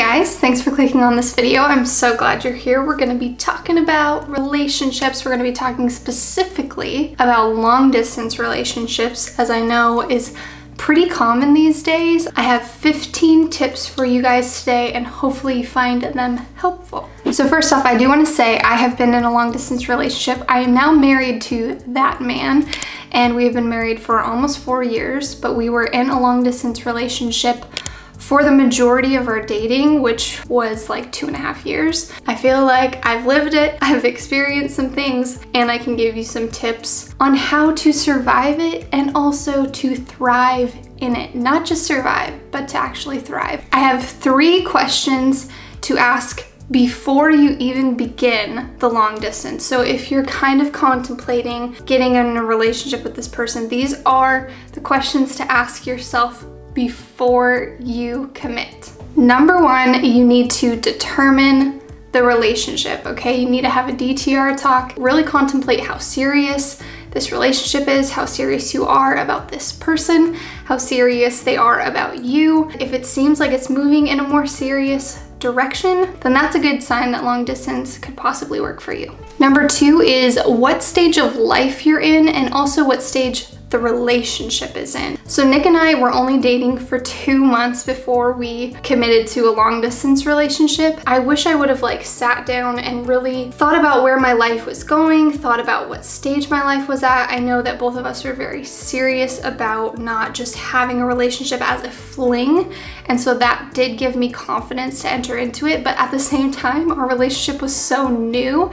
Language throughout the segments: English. guys, thanks for clicking on this video. I'm so glad you're here. We're gonna be talking about relationships. We're gonna be talking specifically about long distance relationships, as I know is pretty common these days. I have 15 tips for you guys today and hopefully you find them helpful. So first off, I do wanna say I have been in a long distance relationship. I am now married to that man and we have been married for almost 4 years, but we were in a long distance relationship for the majority of our dating, which was like 2.5 years. I feel like I've lived it, I've experienced some things, and I can give you some tips on how to survive it and also to thrive in it. Not just survive, but to actually thrive. I have 3 questions to ask before you even begin the long distance. So if you're kind of contemplating getting in a relationship with this person, these are the questions to ask yourself before you commit. Number one, you need to determine the relationship, okay? You need to have a DTR talk, really contemplate how serious this relationship is, how serious you are about this person, how serious they are about you. If it seems like it's moving in a more serious direction, then that's a good sign that long distance could possibly work for you. Number two is what stage of life you're in and also what stage the relationship is in. So Nick and I were only dating for 2 months before we committed to a long distance relationship. I wish I would have like sat down and really thought about where my life was going, thought about what stage my life was at. I know that both of us are very serious about not just having a relationship as a fling, and so that did give me confidence to enter into it, but at the same time, our relationship was so new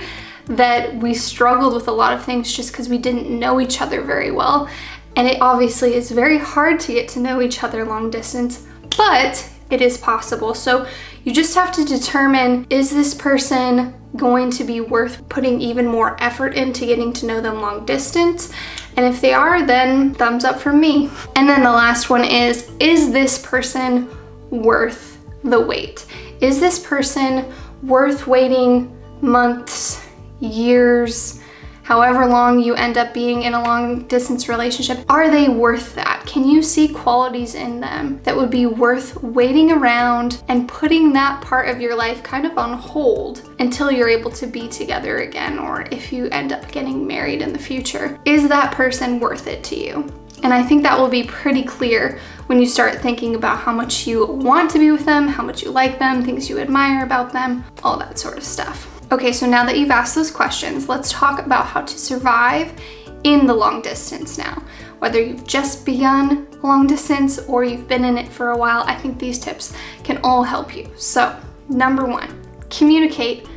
that we struggled with a lot of things just because we didn't know each other very well. And it obviously is very hard to get to know each other long distance, but it is possible. So you just have to determine, is this person going to be worth putting even more effort into getting to know them long distance? And if they are, then thumbs up from me. And then the last one is this person worth the wait? Is this person worth waiting months, years, however long you end up being in a long distance relationship? Are they worth that? Can you see qualities in them that would be worth waiting around and putting that part of your life kind of on hold until you're able to be together again, or if you end up getting married in the future? Is that person worth it to you? And I think that will be pretty clear when you start thinking about how much you want to be with them, how much you like them, things you admire about them, all that sort of stuff. Okay, so now that you've asked those questions, let's talk about how to survive in the long distance now. Whether you've just begun long distance or you've been in it for a while, I think these tips can all help you. So, number one, communicate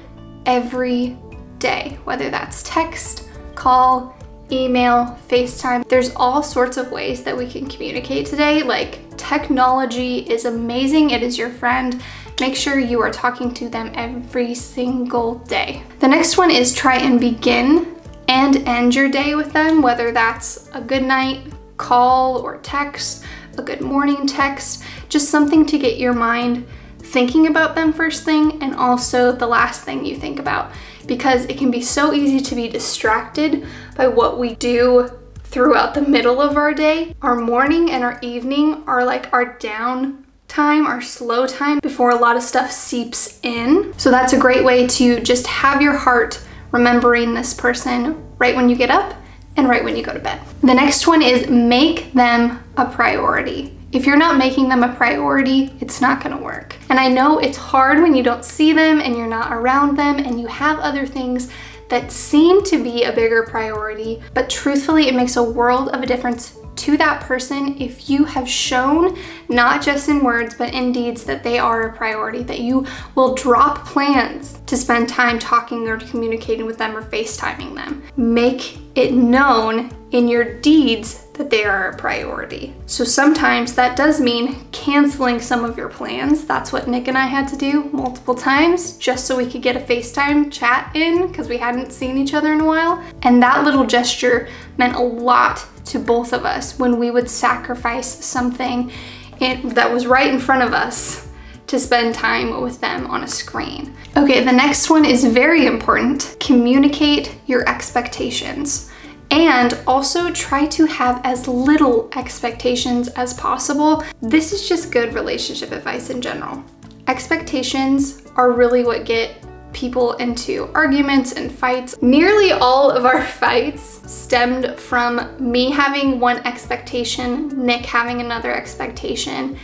every day, whether that's text, call, email, FaceTime. There's all sorts of ways that we can communicate today. Like, technology is amazing, it is your friend. Make sure you are talking to them every single day. The next one is try and begin and end your day with them, whether that's a good night call or text, a good morning text, just something to get your mind thinking about them first thing and also the last thing you think about, because it can be so easy to be distracted by what we do throughout the middle of our day. Our morning and our evening are like our down time, our slow time, before a lot of stuff seeps in. So that's a great way to just have your heart remembering this person right when you get up and right when you go to bed. The next one is make them a priority. If you're not making them a priority, it's not gonna work. And I know it's hard when you don't see them and you're not around them and you have other things that seem to be a bigger priority, but truthfully, it makes a world of a difference to that person if you have shown, not just in words but in deeds, that they are a priority, that you will drop plans to spend time talking or communicating with them or FaceTiming them. Make it known in your deeds that they are a priority. So sometimes that does mean canceling some of your plans. That's what Nick and I had to do multiple times just so we could get a FaceTime chat in because we hadn't seen each other in a while. And that little gesture meant a lot to both of us when we would sacrifice something that was right in front of us to spend time with them on a screen. Okay, the next one is very important. Communicate your expectations. And also try to have as little expectations as possible. This is just good relationship advice in general. Expectations are really what get people into arguments and fights. Nearly all of our fights stemmed from me having one expectation, Nick having another expectation,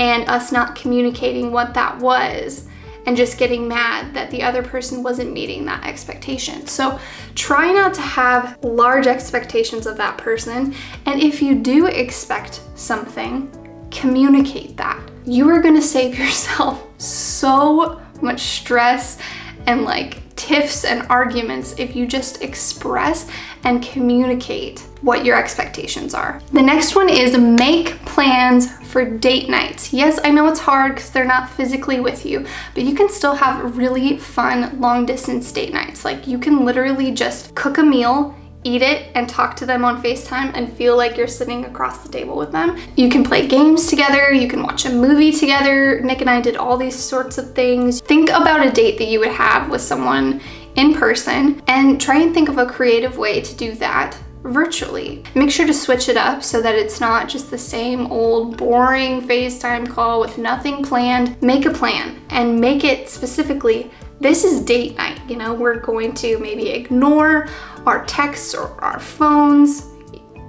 and us not communicating what that was and just getting mad that the other person wasn't meeting that expectation. So try not to have large expectations of that person, and if you do expect something, communicate that. You are gonna save yourself so much stress and like tiffs and arguments if you just express and communicate what your expectations are. The next one is make plans for date nights. Yes, I know it's hard because they're not physically with you, but you can still have really fun long distance date nights. Like you can literally just cook a meal, eat it, and talk to them on FaceTime and feel like you're sitting across the table with them. You can play games together, you can watch a movie together. Nick and I did all these sorts of things. Think about a date that you would have with someone in person and try and think of a creative way to do that virtually. Make sure to switch it up so that it's not just the same old boring FaceTime call with nothing planned. Make a plan and make it specifically, this is date night, you know, we're going to maybe ignore our texts or our phones,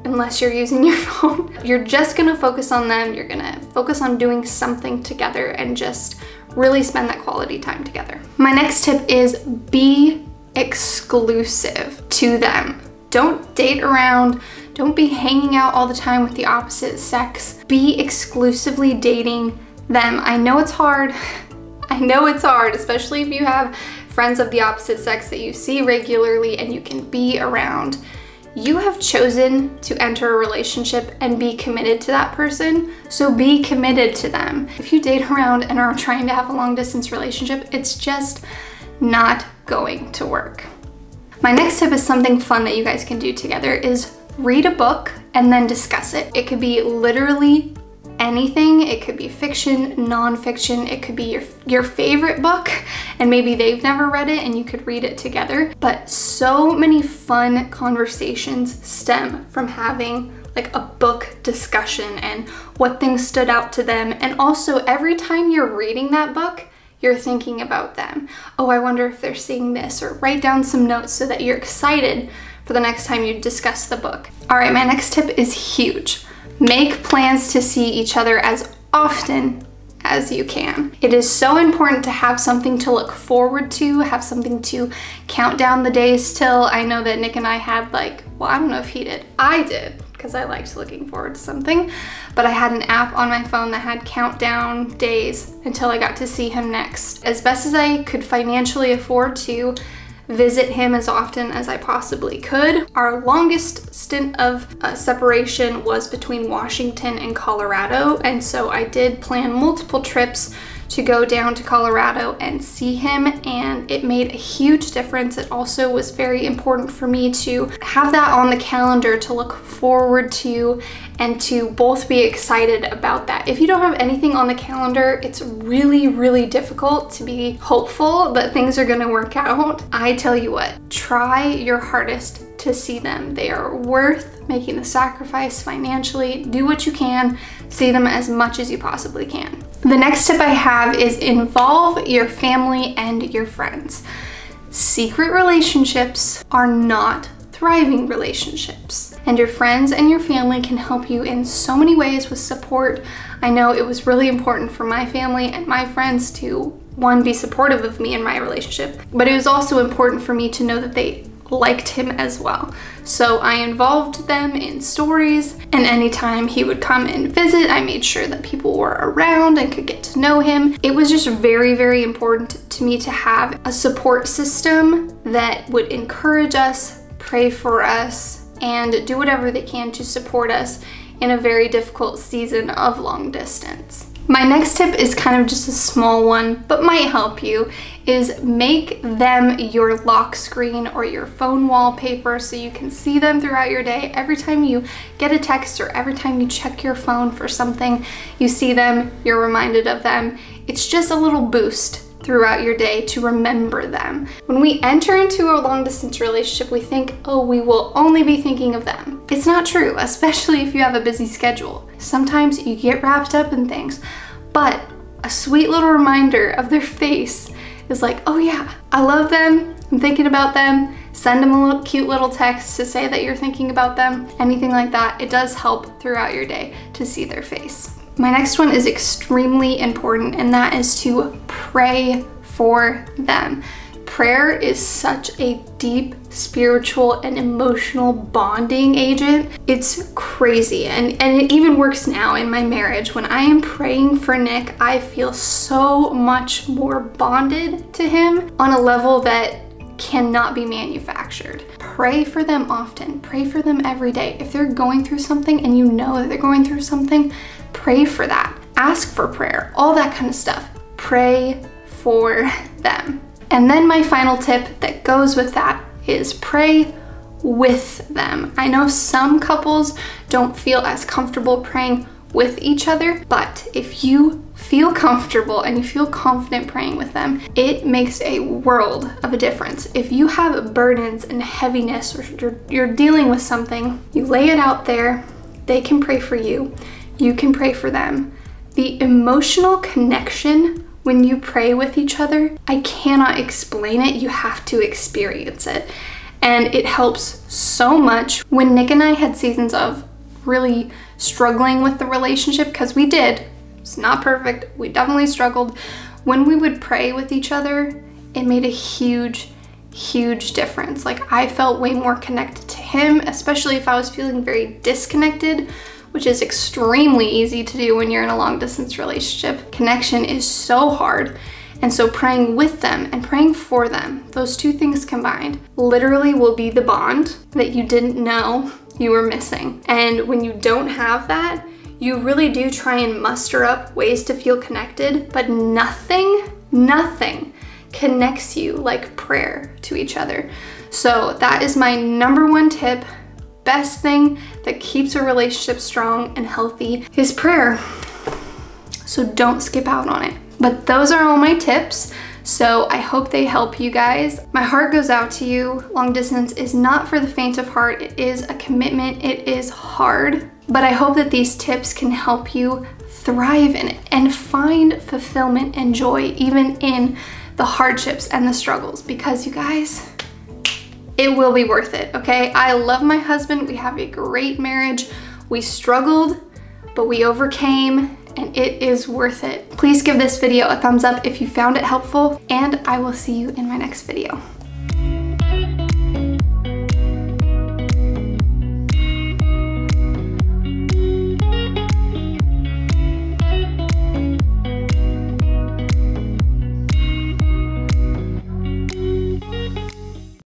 unless you're using your phone. You're just gonna focus on them, you're gonna focus on doing something together and just really spend that quality time together. My next tip is be exclusive to them. Don't date around, don't be hanging out all the time with the opposite sex. Be exclusively dating them. I know it's hard. I know it's hard, especially if you have friends of the opposite sex that you see regularly and you can be around. You have chosen to enter a relationship and be committed to that person, so be committed to them. If you date around and are trying to have a long distance relationship, it's just not going to work. My next tip is something fun that you guys can do together is read a book and then discuss it. It could be literally anything. It could be fiction, non-fiction, it could be your favorite book and maybe they've never read it and you could read it together. But so many fun conversations stem from having like a book discussion and what things stood out to them. And also every time you're reading that book, you're thinking about them. Oh, I wonder if they're seeing this, or write down some notes so that you're excited for the next time you discuss the book. All right, my next tip is huge. Make plans to see each other as often as you can. It is so important to have something to look forward to, have something to count down the days till. I know that Nick and I had like, well, I don't know if he did. I did, because I liked looking forward to something, but I had an app on my phone that had countdown days until I got to see him next. As best as I could financially afford to, visit him as often as I possibly could. Our longest stint of separation was between Washington and Colorado, and so I did plan multiple trips to go down to Colorado and see him, and it made a huge difference. It also was very important for me to have that on the calendar to look forward to and to both be excited about that. If you don't have anything on the calendar, it's really, really difficult to be hopeful that things are gonna work out. I tell you what, try your hardest to see them. They are worth making the sacrifice financially. Do what you can, see them as much as you possibly can. The next tip I have is involve your family and your friends. Secret relationships are not thriving relationships, and your friends and your family can help you in so many ways with support. I know it was really important for my family and my friends to, one, be supportive of me in my relationship, but it was also important for me to know that they liked him as well. So I involved them in stories, and anytime he would come and visit, I made sure that people were around and could get to know him. It was just very, very important to me to have a support system that would encourage us, pray for us, and do whatever they can to support us in a very difficult season of long distance. My next tip is kind of just a small one, but might help you, is make them your lock screen or your phone wallpaper so you can see them throughout your day. Every time you get a text or every time you check your phone for something, you see them, you're reminded of them. It's just a little boost throughout your day to remember them. When we enter into a long distance relationship, we think, oh, we will only be thinking of them. It's not true, especially if you have a busy schedule. Sometimes you get wrapped up in things, but a sweet little reminder of their face is like, oh yeah, I love them, I'm thinking about them. Send them a little cute little text to say that you're thinking about them, anything like that. It does help throughout your day to see their face. My next one is extremely important, and that is to pray for them. Prayer is such a deep spiritual and emotional bonding agent. It's crazy, and it even works now in my marriage. When I am praying for Nick, I feel so much more bonded to him on a level that cannot be manufactured. Pray for them often. Pray for them every day. If they're going through something and you know that they're going through something, pray for that. Ask for prayer, all that kind of stuff. Pray for them. And then my final tip that goes with that is pray with them. I know some couples don't feel as comfortable praying with each other, but if you feel comfortable and you feel confident praying with them, it makes a world of a difference. If you have burdens and heaviness, or you're dealing with something, you lay it out there, they can pray for you, you can pray for them. The emotional connection when you pray with each other, I cannot explain it, you have to experience it. And it helps so much. When Nick and I had seasons of really struggling with the relationship, because we did, it's not perfect, we definitely struggled, when we would pray with each other, it made a huge difference. Like, I felt way more connected to him, especially if I was feeling very disconnected, which is extremely easy to do when you're in a long distance relationship. Connection is so hard. And so praying with them and praying for them, those two things combined, literally will be the bond that you didn't know you were missing. And when you don't have that, you really do try and muster up ways to feel connected, but nothing connects you like prayer to each other. So that is my #1 tip. Best thing that keeps a relationship strong and healthy is prayer. So don't skip out on it. But those are all my tips. So I hope they help you guys. My heart goes out to you. Long distance is not for the faint of heart. It is a commitment. It is hard. But I hope that these tips can help you thrive in it and find fulfillment and joy even in the hardships and the struggles, because you guys, it will be worth it, okay? I love my husband. We have a great marriage. We struggled, but we overcame, and it is worth it. Please give this video a thumbs up if you found it helpful, and I will see you in my next video.